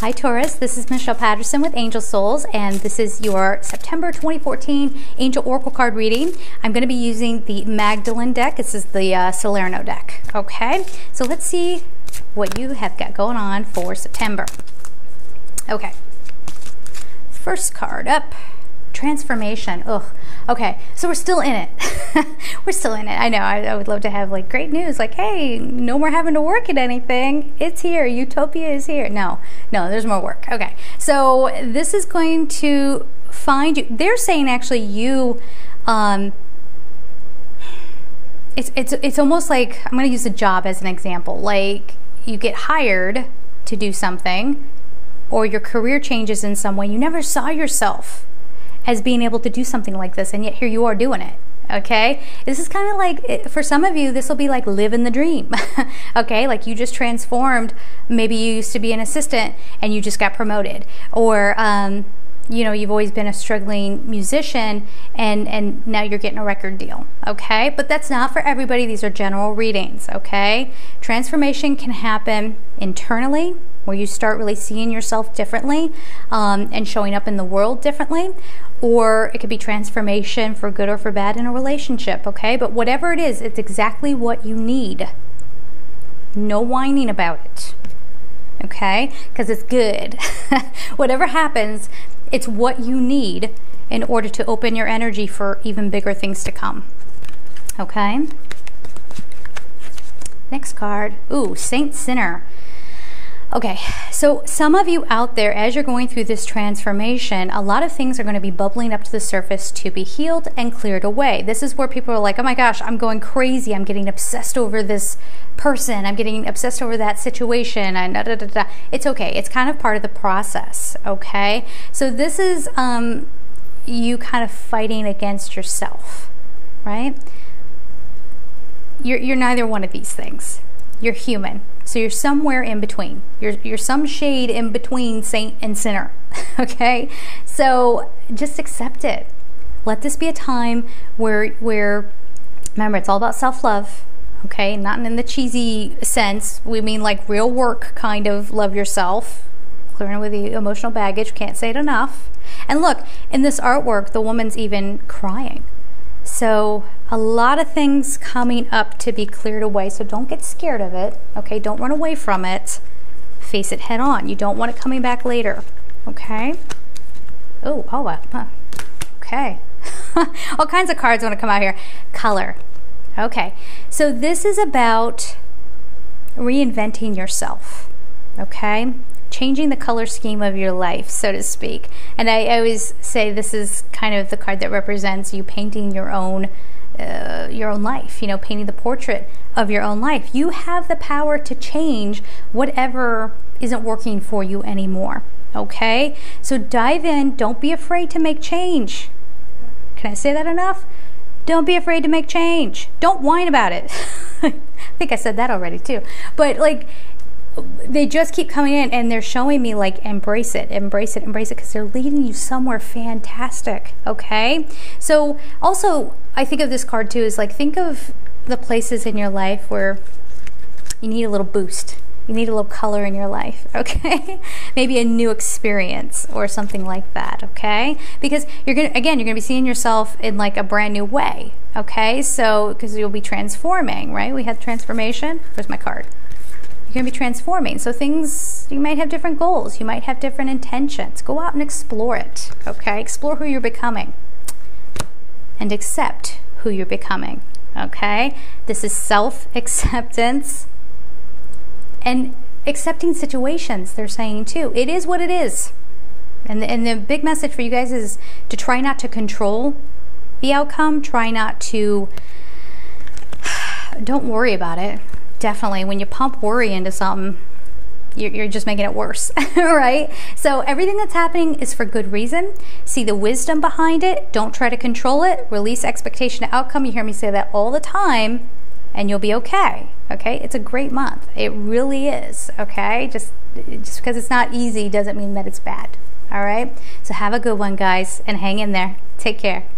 Hi Taurus, this is Michelle Patterson with Angel Souls, and this is your September 2014 Angel Oracle card reading. I'm going to be using the Magdalen deck. This is the Salerno deck. Okay, so let's see what you have got going on for September. Okay, first card up, transformation. Ugh. Okay, so we're still in it. We're still in it. I know, I would love to have like great news, like, hey, no more having to work at anything. It's here. Utopia is here. No, there's more work. Okay, so this is going to find you. They're saying actually you, it's almost like, I'm going to use a job as an example. Like you get hired to do something or your career changes in some way. You never saw yourself as being able to do something like this, and yet here you are doing it. Okay, this is kind of like, for some of you this will be like living the dream. Okay, like you just transformed. Maybe you used to be an assistant and you just got promoted, or you know, you've always been a struggling musician and now you're getting a record deal. Okay, but that's not for everybody. These are general readings. Okay, transformation can happen internally, where you start really seeing yourself differently and showing up in the world differently, or it could be transformation for good or for bad in a relationship. Okay, but whatever it is, it's exactly what you need. No whining about it. Okay, because it's good. Whatever happens, it's what you need in order to open your energy for even bigger things to come. Okay, next card. Ooh, Saint Sinner. Okay, so some of you out there, as you're going through this transformation, a lot of things are going to be bubbling up to the surface to be healed and cleared away. This is where people are like, oh my gosh, I'm going crazy. I'm getting obsessed over this person. I'm getting obsessed over that situation. And da, da, da, da. It's okay. It's kind of part of the process. Okay, so this is you kind of fighting against yourself, right? You're neither one of these things. You're human. So you're somewhere in between. You're some shade in between saint and sinner. Okay? So just accept it. Let this be a time where remember, it's all about self-love. Okay? Not in the cheesy sense. We mean like real work kind of love yourself. Clearing away the emotional baggage. Can't say it enough. And look, in this artwork, the woman's even crying. So a lot of things coming up to be cleared away, so don't get scared of it. Okay, don't run away from it. Face it head on. You don't want it coming back later. Okay. Okay. All kinds of cards want to come out here. Color. Okay, so this is about reinventing yourself. Okay, changing the color scheme of your life, so to speak. And I always say this is kind of the card that represents you painting your own life, you know, painting the portrait of your own life. You have the power to change whatever isn't working for you anymore. Okay, so dive in. Don't be afraid to make change. Can I say that enough? Don't be afraid to make change. Don't whine about it. I think I said that already too, but like, they just keep coming in and they're showing me like, embrace it, embrace it, embrace it, because they're leading you somewhere fantastic. Okay, so also I think of this card too is like, think of the places in your life where you need a little boost, you need a little color in your life. Okay, maybe a new experience or something like that. Okay, because you're gonna, again, you're gonna be seeing yourself in like a brand new way. Okay, so because you'll be transforming, right? We had transformation. Where's my card? You're going to be transforming. So things, you might have different goals. You might have different intentions. Go out and explore it. Okay? Explore who you're becoming. And accept who you're becoming. Okay? This is self-acceptance. And accepting situations, they're saying too. It is what it is. And the big message for you guys is to try not to control the outcome. Try not to, don't worry about it. Definitely, when you pump worry into something, you're just making it worse, right? So everything that's happening is for good reason. See the wisdom behind it. Don't try to control it. Release expectation to outcome. You hear me say that all the time, and you'll be okay. Okay, it's a great month. It really is. Okay, just because it's not easy doesn't mean that it's bad. All right, so have a good one, guys, and hang in there. Take care.